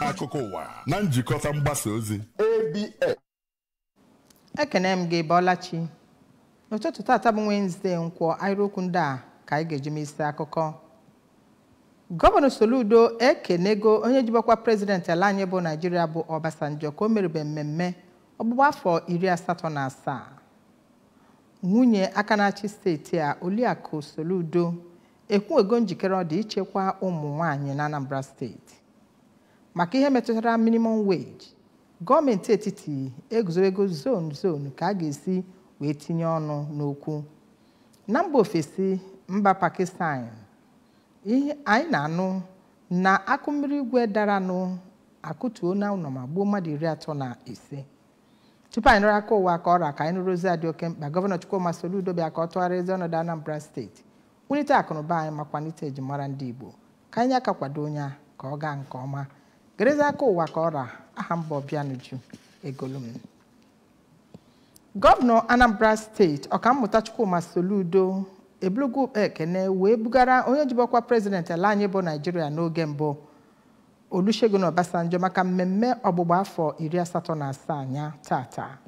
Akụkọ ụwa na njikọta mgbasa ozi ABS Ekene m gị Bolachi n'ụtụtụ tata bụ Wednesday nkwọ aịrokwu ndị a ka anyị ga-eji mesi akụkọ Governor Soludo ekenego onye jibakwa president ala anyị bụ Nigeria bụ Obasanjo ka o merebe mmemme ọgbụgba afọ 87 nwunye Akanachi steeti a Oliakụ Soludo ekwuego njikere ọ dị ichekwa ụmụ nwaanyị na Anambra steeti maka ihe metụtara minimum wage gọọmenti etiti eguzorego zone ka a ga-esi wee tinye ọnụ n'okwu na mba ofesi mba Pakistan ihe anyị na-anụ na akụmmiri igwe dara akụtuo na ụlọ ma gbuo mmadụ 35 tupu anyị nọrọ aka ụwa ka ọra ka anyị nụrụ ozi dị oke mkpa Governor Chukwuma Soludo bịa ka ọ tụgharịa ezi ọnọdụ Anambra steeti unite akụnụba anyị makwanite ejimara ndị Igbo ka anyị aka kwado onye ka ọ gaa nke ọma Governor Anambra State, Ọkammụta Chukwuma Soludo, Ebulugu Ekene wee bugara onye jibọkwa president ala anyị bụ Nigeria n'oge mbụ Olusegun Obasanjo maka mmemme ọgbụgba afọ 87 anya tata.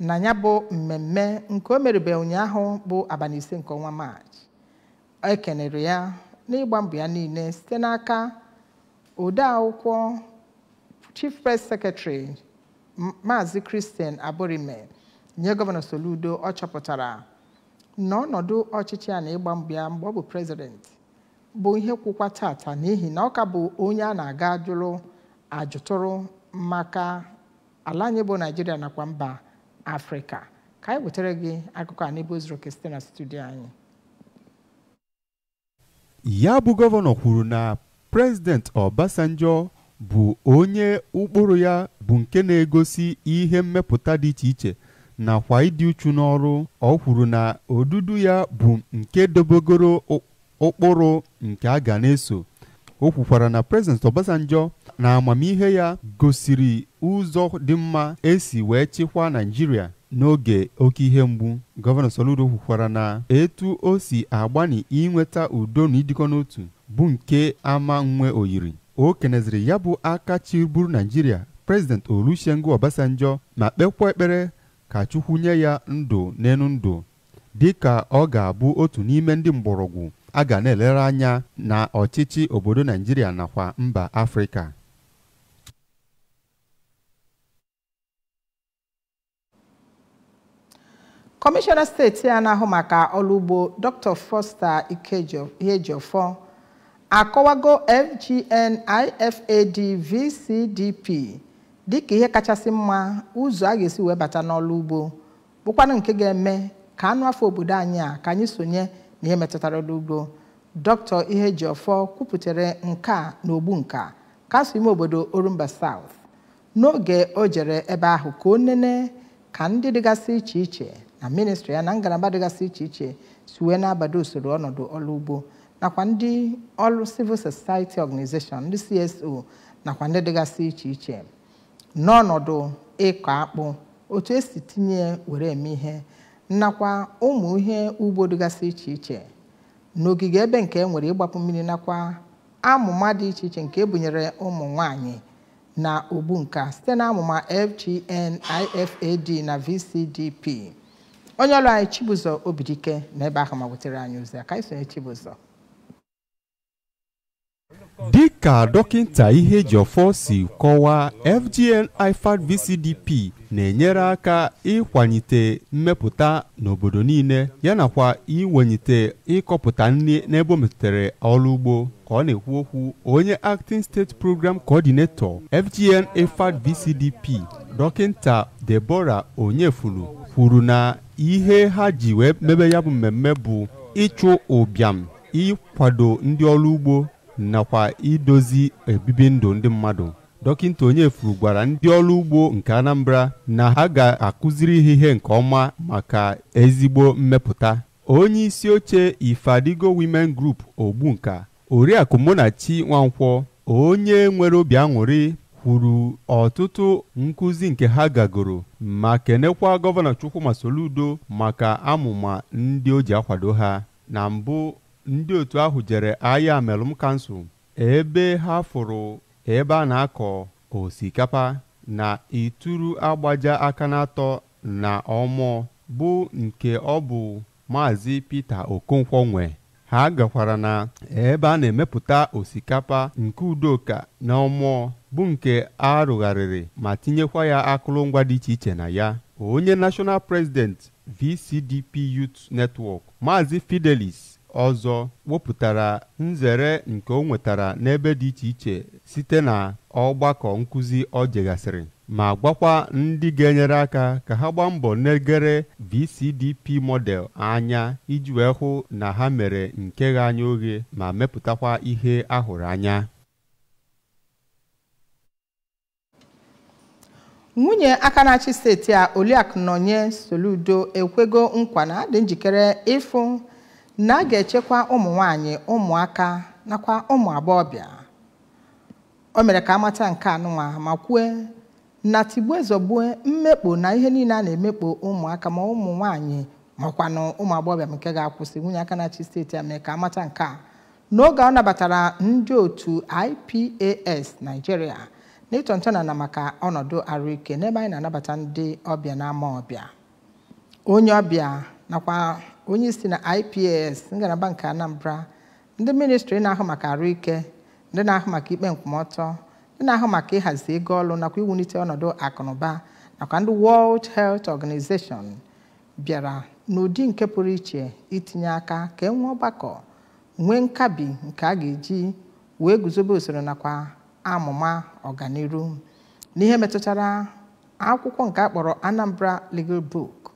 Na ya bụ mmemme nke o merebe ụnyaahụ bụ abalị 5 nke ọnwa Maachị. Ekenere ya n'ịgba mbọ ya niile site n'aka Odawokwo Chief Press Secretary Mazi Christian Aborimem nye Governor Soludo ọchọpụtara na ọnọdụ ọchịchị a na-egba mbịa mgbe ọ bụ president bụ ihe kwụkwa tata n'ihi na ọ ka bụ onye a na-aga ajụtụrụ maka ala anyị bụ Nigeria nakwa mba Afrịka ka anyị wetere gị akụkọ a n'ebe ozuru oke site na studio anyị ya bụ gọvanọ kwuru na President Obasanjo bụ onye ụkpụrụ ya bụ nke na-egosi ihe mmepụta dị iche iche na kwa ịdị uchu n'ọrụ ọ kwuru na odudu ya bụ nke dobogoro ụkpụrụ nke a ga na-eso o kwukwara na President Obasanjo na amamihe ya gosiri ụzọ dị mma esi wee chịkwa Nigeria n'oge oke ihe mgbu Governor Soludo kwukwara na etu o si agbani inweta udo na idikọ n'otu bụ nke ama nwe oyiri o keneziri ya bụ aka chiburu Nigeria President Olusegun Obasanjo ma kpekwa ekpere ka Chukwu nye ya ndụ n'enu ndụ dịka ọ ga-abụ otu n'ime ndị mgbọrọgwụ a ga na-elere anya na ọchịchị obodo Nigeria nakwa mba Afrịka Commissioner Steeti na-ahụ maka ọrụ ugbo Dr. Foster Ikejiofor akọwago FGN IFAD VCDP dịka ihe kachasị mma ụzọ a ga-esi wee bata n'ọrụ ugbo bụkwanụ nke ga-eme ka anụ afọ obodo anyị a ka anyị sonye na ihe metụtara ọrụ ugbo Dr. Ikejiofor kwuputere nke a n'ogbu nka kasị ime obodo Orumba South n'oge o jere ebe ahụ ka o nene ka ndị dịgasị iche iche na ministri ya na ngalaba dịgasị iche iche si wee na-abado usoro ọnọdụ ọrụ ugbo nakwa ndị ọrụ civil society organization ndị CSO nakwa ndị dịgasị iche iche n'ọnọdụ ịkọ akpụ otu esi tinye were eme ihe nakwa ụmụ ihe ugbo dịgasị iche iche n'ogige ebe nke enwere ịgbapụ mmiri nakwa amụma dị iche iche nke ebunyere ụmụ nwaanyị na ogbu nka site na amụma FGN, IFAD na VCDP onye ọrụ anyị Chibuzo Obidike na ebe ahụ ma wetere anyị ozi aka isonye Chibuzo Dịka dọkịta Ikejiofor si kọwaa FGN IFAD VCDP na-enyere aka ịkwalite mmepụta n'obodo niile yanakwa iwenite ịkọpụta nri n'ebe metụtara ọrụ ugbo ka ọ na-ekwu okwu onye Acting State Program Coordinator FGN IFAD VCDP dọkịta Deborah Onyefulu kwuru na ihe ha ji wee mebe ya bụ mmemme bụ ịchụ ụbịam ịkwado ndị ọrụ ugbo nakwa idozi ebibi ndụ ndị mmadụ dọkịta Onyefulu gwara ndị ọrụ ugbo nke Anambra na ha ga-akụziri ihe nke ọma maka ezigbo mmepụta onye isi oche Ifadigo Women Group Ogbunka Oriakụ Monachi Nwankwọ onye nwere obi aṅụrị kwuru ọtụtụ nkụzi nke ha gagoro ma kenekwa Governor Chukwuma Soludo maka amụma ndị o ji akwado ha na mbụ ndị otu ahụ jere Aya Melum Council ebe ha fụrụ eba na-akọ osikapa na ituru agbaja akanato na ọmọ bụ nke ọbụ Maazị Peter Okonkwonwe. Ha gakwara na ebe a na-emepụta osikapa nke Udoka na ọmọ bụ nke arụgharịrị ma tinyekwa ya akụrụngwa dị iche iche na ya. Onye National President VCDP Youth Network Maazị Fidelis Ọzọ wepụtara nzere nke o nwetara n'ebe dị iche iche site na ọgbakọ nkụzi ọ jegasịrị ma gwakwa ndị ga-enyere aka ka ha gbaa mbọ negere VCDP model anya iji wee hụ na ha mere nke ga anya oge ma mepụtakwa ihe ahụrụ anya. Nwunye Akanachi steeti a Olusegun Obasanjo Soludo ekwego nkwa na dị njikere ịfụ na ga-echekwa ụmụ nwanyị, ụmụaka nakwa ụmụ agbọghọbịa. O mere ka amata nke anụnwa ma kwue na tigbuezogbu mmekpo na ihe niile a na-emekpo ụmụaka ma ụmụ nwanyị makwa na ụmụ agbọghọbịa nke ga-akwụsị. Nwunye Akanachi steeti a mere ka amata nke a n'oge ọ nabatara ndị otu IPAS Nigeria Newton Turner na maka ọnọdụ arụike n'ebe anyị na-anabata ndị ọbịa na ama ọbịa. Onye ọbịa nakwa onye isi na IPAS ngalaba nke Anambra, ndị ministri na-ahụ maka arụike, ndị na-ahụ maka ikpe nkwụmọtọ, ndị na-ahụ maka ịhazi ego ọrụ nakwa iwulite ọnọdụ akụnụba nakwa ndị World Health Organization bịara n'ụdị nke pụrụ iche itinye aka ka enwe ọgbakọ nwee nkabi nke a ga-eji wee guzobe usoro nakwa amụma ọganiru n'ihe metụtara akwụkwọ nke akpọrọ Anambra Legal Book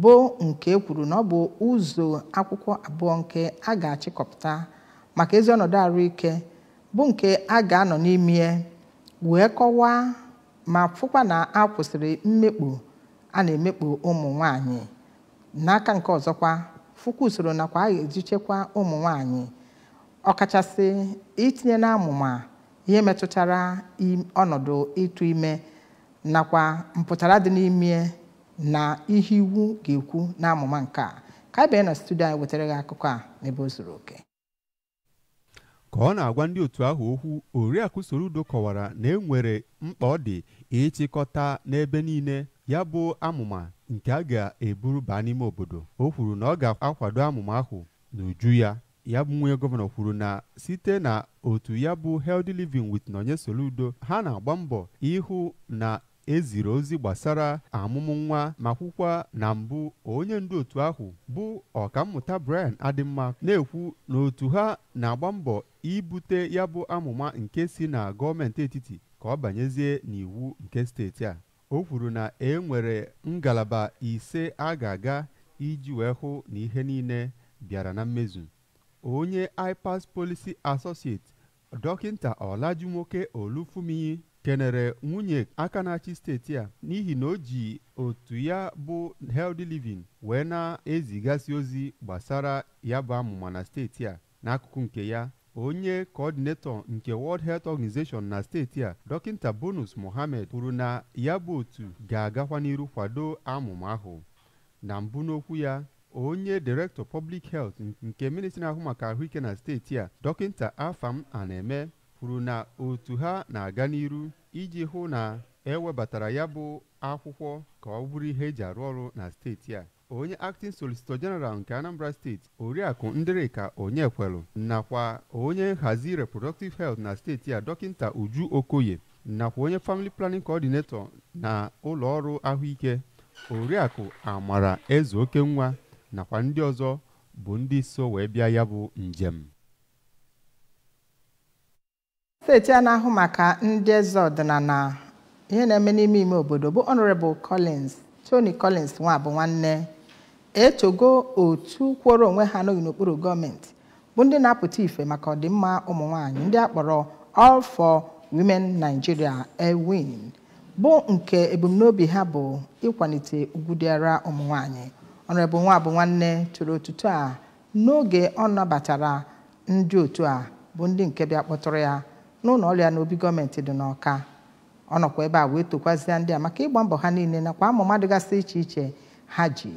bụ nke kwuru na ọ bụ ụzọ akwụkwọ abụọ nke a ga-achịkọpụta maka ezi ọnọdụ arụike bụ nke a ga-anọ n'ime wee kọwaa ma fụkwa na a kwụsịrị mmekpu a na-emekpu ụmụ nwanyị n'aka nke ọzọkwa fụkwa usoro nakwa a ga-eji chekwa ụmụ nwanyị ọkachasị itinye na amụma ihe metụtara ọnọdụ ịtụ ime nakwa mpụtara dị n'ime na ihe iwu ga-ekwu n'amụma nke a. Ka bịa na studio anyị wetara gị akụkọ a n'ebe o zuru oke. Ka ọ na-agwa ndị otu ahụ okwu, Oriakụ Soludo kọwara na enwere mkpa ọ dị ịchịkọta n'ebe niile ya bụ amụma nke a ga-eburu baa n'ime obodo. O kwuru na ọ ga-akwado amụma ahụ n'uju ya. Ya bụ nwunye gọvanọ kwuru na site na otu ya bụ Healthy Living with Nonye Soludo ha na-agba mbọ ihu na eziri ozi gbasara amụmụ nwa ma kwukwa na mbụ onye ndu otu ahụ bụ ọkammụta Brian Adimma na-ekwu na otu ha na-agba mbọ ibute ya bụ amụma nke si na gọọmenti etiti ka ọ banyezie n'iwu nke steeti a. O kwuru na e nwere ngalaba ise a ga-aga iji wee hụ na ihe niile bịara na mmezu. Onye IPAS Policy Associate Dọkịnta Olajumoke Olufumiyi kenere nwunye Akanachi steeti a n'ihi na o ji otu ya bụ Healthy Living wee na-ezigasi ozi gbasara ya bụ amụma na steeti a. N'akụkụ nke ya, onye coordinator nke World Health Organization na steeti a Dọkịnta Bonos Mohammed kwuru na ya bụ otu ga-agakwa n'iru kwado amụma ahụ. Na mbụ n'okwu ya, onye Director Public Health nke Ministry na-ahụ maka ahụike na steeti a Dọkịnta Afam Aneme kwuru na otu ha na-aga n'iru iji hụ na ewebatara ya bụ akwụkwọ ka ọ bụrụ ihe eji arụ ọrụ na steeti a. Onye Acting Solicitor General nke Anambra State Oriakụ Ndirika Onyefulu nakwa onye nhazi Reproductive Health na steeti a Dọkịnta Uju Okoye nakwa onye Family Planning Coordinator na ụlọọrụ ahụike Oriakụ Amara Ezeokenwa nakwa ndị ọzọ bụ ndị so wee bịa ya bụ njem. Steeti a na-ahụ maka ndị eze ọdịnala ihe na-eme n'ime ime obodo bụ Honorable Collins Tony Collins Nwabụ Nwanne etogo otu kwụrụ onwe ha n'oge n'okpuru gọọmenti bụ ndị na-apụta ife maka ọdịmma ụmụ nwaanyị ndị akpọrọ All for Women Nigeria (AWON) bụ nke ebumnobi ha bụ ịkwalite ugwu dịara ụmụ nwaanyị. Honorable Nwabụ Nwanne tụrụ otutu a n'oge ọ nabatara ndị otu a bụ ndị nke bịa kpọtụrụ ya n'ụlọ ọrụ ya n'obi gọọmenti dị n'Ọka. Ọ nọkwa ebe a wee tokwazịa ndị a maka ịgba mbọ ha niile nakwa amụma dịgasị iche iche ha ji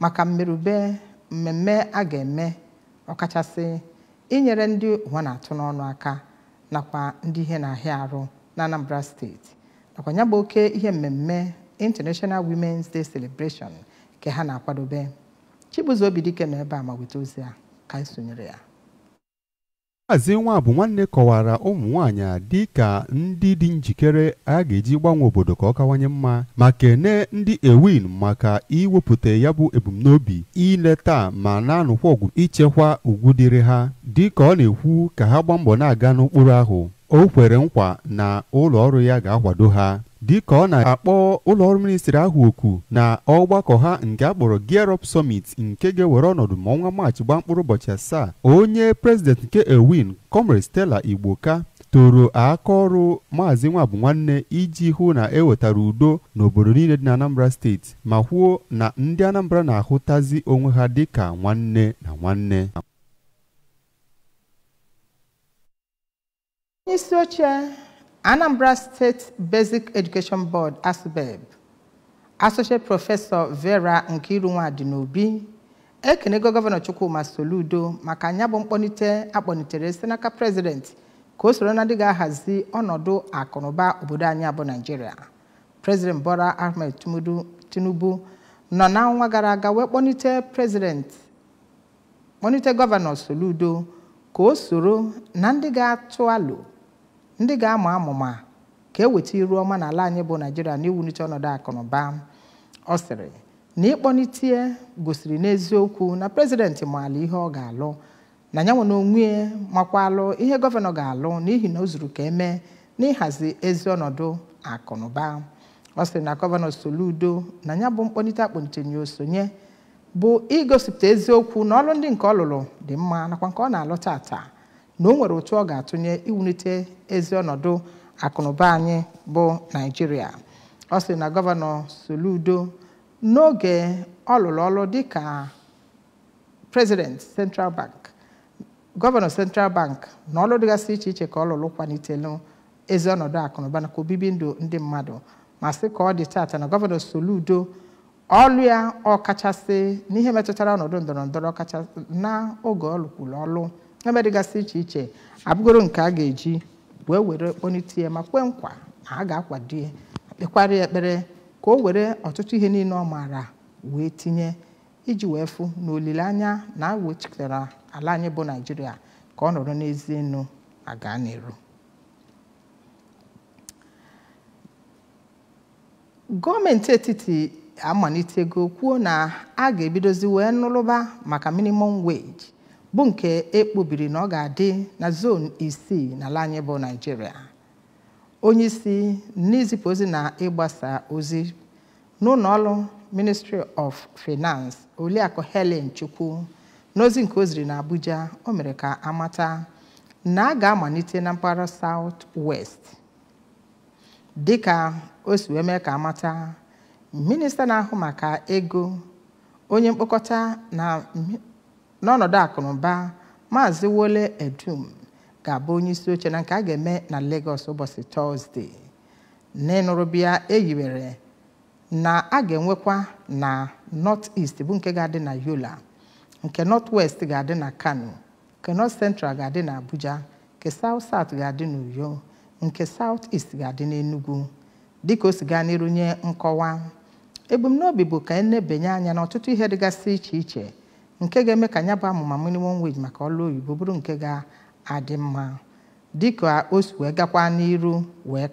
maka mmerube mmemme a ga-eme ọkachasị inyere ndị ụwa na-atụ n'ọnụ aka nakwa ndị ihe na-ahịa arụ na Anambra steeti nakwa nyaba oke ihe mmemme International Women's Day celebration ke ha na-akwadobe. Chibuzo Obidike na ebe a ma weta ozi a ka anyị sonyere ya. Azi nwa bụ nwanne kọwara ụmụ nwaanyị dịka ndị dị njikere a ga-eji gbanwe obodo ka ọ kawanye mma ma kene ndị ewin maka iwepụta ya bụ ebumnobi ileta ma na-anụkwa ọgụ ichekwa ugwu dịrị ha dịka ọ na-ekwu ka ha gba mbọ na-aga n'okpuru ahụ. O kwere nkwa na ụlọ ọrụ ya ga-akwado ha dịka ọ na-akpọ ụlọ ọrụ ministri ahụ okwu na ọgbakọ ha nke akpọrọ Gear Up Summit nke ga-ewere ọnọdụ n'ọnwa Maachị gba mkpụrụ ụbọchị asaa. Onye president nke Ewin Comrade Stella Igboka toro aka ọrụ Maazị Nwabụ Nwanne iji hụ na ewetara udo n'obodo niile dị na Anambra steeti ma kwuo na ndị Anambra na-ahụtazi onwe ha dịka nwanne na nwanne. Mr. Chair, Anambra State Basic Education Board, ASUBEB, Associate Professor Vera Nkiruwa-Dinobi, Ekenego Governor Chukwuma Soludo, Makanyabo Mponite, Abonitere, Senaka President, Kosorona Diga Hazi, Onodo, Akonoba, Obodo anyị abụ Nigeria. President Bora Ahmed Tumudu Tinubu, Nona Nwagaraga, Webonite President, Bonite Governor Soludo, Kosoro, Nandiga Tualu, Ndiga Mamma, Kewiti Roman Alanya Bonagira, New Uniton Daconobam, Ostere, Nebonitia, Gusrinezoku, na President Mali Hogalo, Nanyawano Mue, Makwalo, Ihe Governor Galo, Nihinozrukeme, Nihazi Ezonodo, Aconobam, Ostena Governor Soludo, Nanyabon Bonita Pontinio Sonye, Bo igosipụta eziokwu na ọlụ ndị nke ọlụlụ dị mma nakwa nke ọ na-alụ tata na o nwere otu ọ ga-atụnye iwulite ezi ọnọdụ akụnụba anyị bụ Nigeria. Ọ sị na Gọvanọ Soludo n'oge ọlụlụ ọlụ dịka President Central Bank, Gọvanọ Central Bank na ọlụ dịgasị iche iche ka ọlụlụ kwalitelu ezi ọnọdụ akụnụba nakwa obibi ndụ ndị mmadụ ma sị ka ọ dị tata na Gọvanọ Soludo ọlụ ya ọkachasị n'ihe metụtara ọnọdụ ndọrọndọrọ ọkachasị na oge ọlụkwụrụ ọlụ emedịgasị iche iche abụgoro nke a ga-eji wee were kponitie ma kwe nkwa na a ga-akwadie ekpekwarị ekpere ka o were ọtụtụ ihe niile ọ maara wee tinye iji wee fụ na olileanya na a wechitere ala anyị bụ Naịjirịa ka ọ nọrọ n'ezi enu aga n'iru. Gọọmenti etiti amalitego kwuo na a ga-ebidozi wee nụlụba maka minimum wage bụ nke ekpobiri na ọ ga-adị na zone isii na ala anyị bụ Nigeria. Onye isi n'izipụ ozi na ịgbasa ozi n'ụlọ ọrụ Ministry of Finance Oliakụ Helen Chuku n'ozi nke o ziri na Abuja o mere ka amata na a ga-amalite na mpaghara South West dịka o si wee mee ka amata Minista na-ahụ maka ego onye mkpokọta na n'ọnọdụ akụnụba Maazị Wole Edum ga-abụ onye isi oche na nke a ga-eme na Lagos ụbọchị Tọzdee. N'ịnụrụ bịa eyiwere na a ga-enwekwa na North East bụ nke ga-adị na Yola, nke North West ga-adị na Kano, nke North Central ga-adị na Abuja, nke South South ga-adị na Uyo, nke South East ga-adị na Enugu. Dịka o si gaa n'iru nye nkọwa ebumnobi bụ ka enebanye anya na ọtụtụ ihe dịgasị iche iche nke ga-eme ka ya bụ amụma minimum wage maka ọrụ oyibo bụrụ nke ga-adị mma dịka o si wee gakwa n'iru wee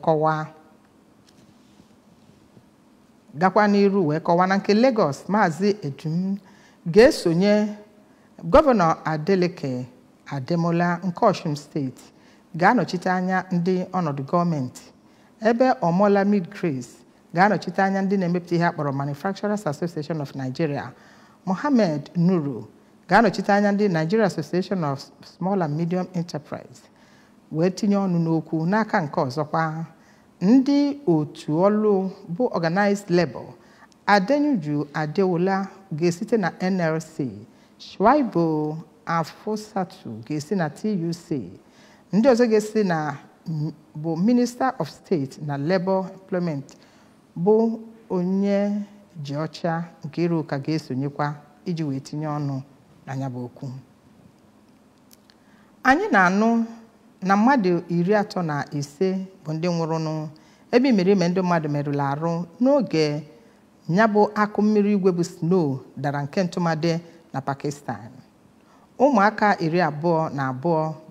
kọwa na nke Lagos Maazị Edum ga-esonye Gọvanọ Adeleke Ademola nke Osun steeti ga-anọchite anya ndị ọnọdụ gọọmenti ebe Omola Mid-Grace ga-anọchite anya ndị na-emepụta ihe akpọrọ Manufacturers Association of Nigeria. Mohamed Nuru ga-anọchite anya ndị Nigerian Association of Small and Medium Enterprises wee tinye ọnụ n'okwu. N'aka nke ọzọkwa ndị otu ọlụ bụ Organized Labour Adenuju Adewola ga-esite na NRC, Shwaibo Afosatu ga-esi na TUC, ndị ọzọ ga-esi na bụ Minister of State na Labour Employment bụ onye ji ọcha nke iru ụka ga-esonyekwa iji wee tinye ọnụ na ya bụ okwu. Anyị na-anụ na mmadụ 35 bụ ndị nwụrụnụ ebe mere ime ndị mmadụ merụrụ arụ n'oge nyabụ akụ mmiri igwe bụ snow dara nke ntụmade na Pakistan. Ụmụaka 22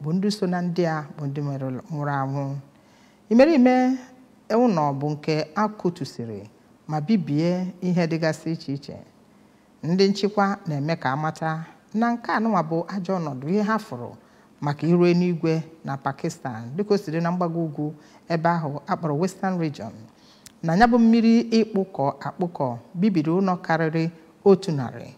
bụ ndị so na ndị a bụ ndị nwụrụ anwụ. Imere ime ụlọ bụ nke akụtusiri ma bibie ihe dịgasị iche iche. Ndị nchịkwa na Emeka Amata na nke anụnwa bụ ajọ ọnọdụ ihe ha fụrụ maka iru eluigwe na Pakistan dịka o siri na mgbago ugwu ebe ahụ akpọrọ Western Region na ya bụ mmiri ịkpụkọ akpụkọ bibiri ụlọ karịrị 100.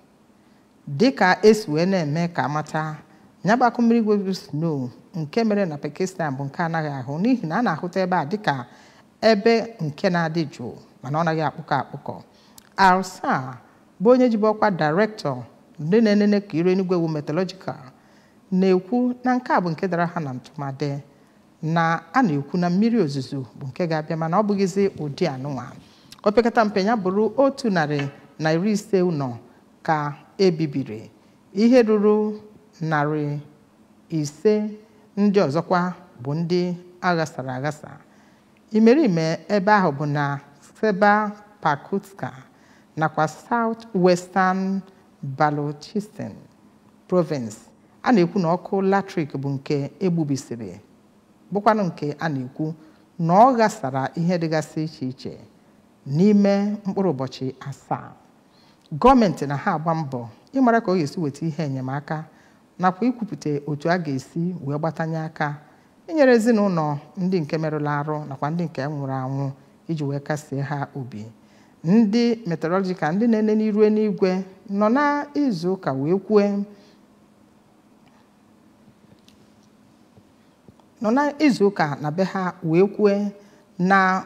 Dịka esi wee na-eme ka Amata ya bụ akụ mmiri igwe snow nke mere na Pakistan bụ nke anaghị ahụ n'ihi na a na-ahụta ebe a dịka ebe nke na-adị jụụ mana ọ naghị akpụkọ akpụkọ. Alsa bụ onye jibu ọkwa director ndị na-enene ka iru eluigwe meteorological na-ekwu na nke a bụ nke dara ha na ntụmade na a na-ekwu na mmiri ozuzo bụ nke ga-abịa mana ọ bụghịzi ụdị anụnwa. Opekata mpe ya bụrụ 150 ụlọ ka ebibiri ihe ruru 500 ndị ọzọkwa bụ ndị aghasara aghasa. Imerime ebe ahụ bụ na Seba Pakutka nakwa South Western Balochistan Province. A na-ekwu na ọkụ latrik bụ nke egbubisiri bụkwanụ nke a na-ekwu na ọ gasara ihe dịgasị iche iche n'ime mkpụrụ ụbọchị 7. Gọọmenti na ha agba mbọ ịmara ka ọ ga-esi weta ihe enyemaka nakwa ikwupụta otu a ga-esi wee gbatanye aka inyere ezinụlọ ndị nke merụrụ arụ nakwa ndị nke nwụrụ anwụ iji wee kasie ha obi. Ndị meteorological ndị na-ene n'iru n'igwe nọ na izu ụka wee kwue na be ha wee kwue na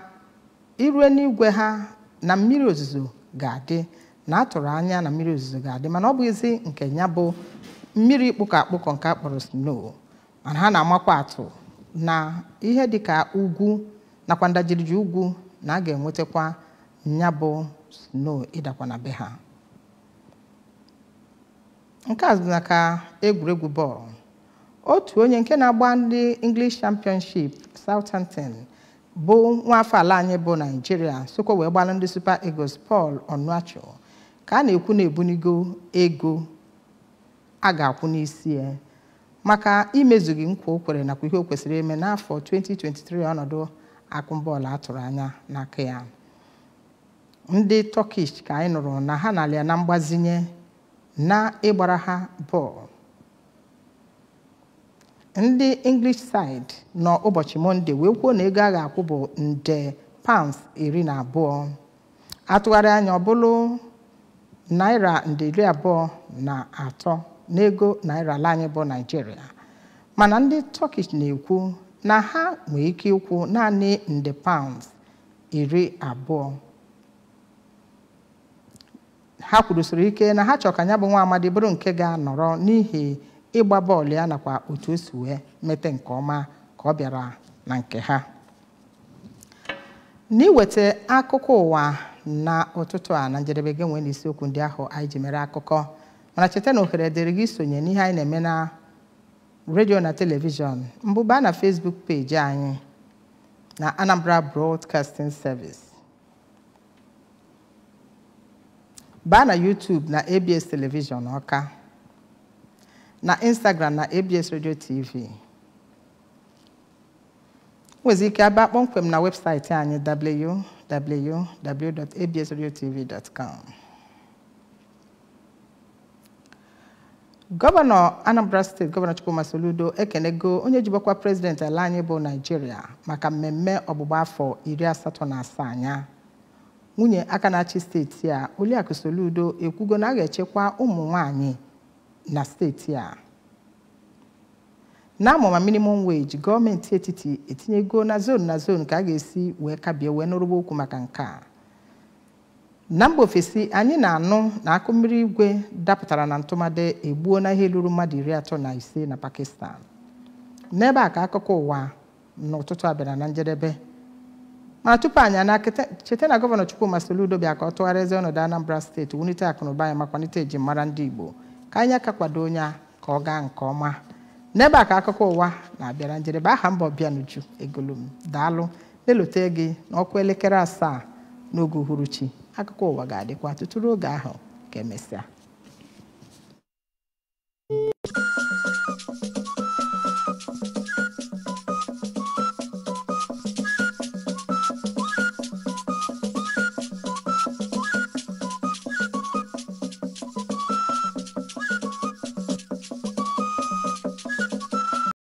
iru n'igwe ha na mmiri ozuzo ga-adị na atụrụ anya na mmiri ozuzo ga-adị mana ọ bụghịzi nke ya bụ mmiri ịkpụkọ akpụkọ nke akpọrọ snow mana ha na-amakwa atụ na ihe dịka ugwu nakwa ndajiriji ugwu na a ga-enwetakwa ya bụ snow ịdakwa na be ha. Nke a na ka egwuregwu bọọlụ. Otu onye nke na-agba ndị English Championship Southampton bụ nwa afọ ala anyị bụ Nigeria sokwa wee gbalụ ndị Super Eagles Paul Onuachu ka a na-ekwu na-ebunigo ego a ga-akwụ n'isi ya maka imezughị nkwa o kwere nakwa ihe o kwesịrị eme n'afọ 2023 ọnọdụ akụ bọọlụ atụrụ anya n'aka ya. Ndị Turkish ka anyị nụrụ na ha na-alịa na mgbazinye na ịgbara ha bọọlụ. Ndị English side nọ ụbọchị Mọnde wee kwuo na ego a ga-akwụ bụ nde pounds 12. Atụgharị anya ọ bụrụ naira nde 23 n'ego naira ala anyị bụ Nigeria. Mana ndị Turkish na-ekwu na ha nwere ike ịkwụ naanị nde pounds 20. Ha kwurusiri ike na ha chọrọ ka ya bụ nwa amadi bụrụ nke ga-anọrọ n'ihi ịgba bọọlụ ya nakwa otu o si wee mete nke ọma ka ọ bịara na nke ha. N'iweta akụkọ ụwa na ụtụtụ a na njedebe gị nwere isiokwu ndị ahụ anyị ji mere akụkọ mana cheta na ohere dịrị gị sonye n'ihe anyị na-eme na redio na telivishọn mbụba na Facebook peji anyị na Anambra Broadcasting Service. Baa na YouTube na ABS telivishọn Ọka. Na Instagram na ABS Radio TV. Nwezi ike abịa kpọmkwem na webụsaịtị anyị www.absradiotv.com. Gọvanọ Anambra Steeti Governor Chukwuma Soludo ekenego onye jibọkwa president ala anyị bụ Nigeria maka mmemme ọgbụgba afọ 87 anya. Nwunye aka na-achị steeti a Olusegun Soludo ekwugo na a ga-echekwa ụmụ nwaanyị na steeti a. Na-amụma minimum wage gọọmenti etiti etinyego na zone ka a ga-esi wee kabie wee nụrụba okwu maka nke a. Na mba ofesi anyị na-anụ na akụ mmiri igwe dapụtara na ntụmade egbuo na ihe lụrụ mmadụ 35 na Pakistan. N'ebe a ka akụkọ ụwa n'ụtụtụ abịara na njedebe. Mana tupu anyị na cheta na Gọvanọ Chukwuma Soludo bịa ka ọ tụgharịzie ọnọdụ Anambra steeti wulite akụnụba ya ma kwalite ejimmara ndị Igbo. Ka anyị aka kwado onye a ka ọ gaa nke ọma Neba ka akụkọ ụwa na-abịara njedebe aha mbọ Bianuju Egolum daalụ na-elote gị n'ọkwa elekere asaa n'oge uhuruchi akụkọ ụwa ga-adịkwa tuturu oge ahụ ka emesịa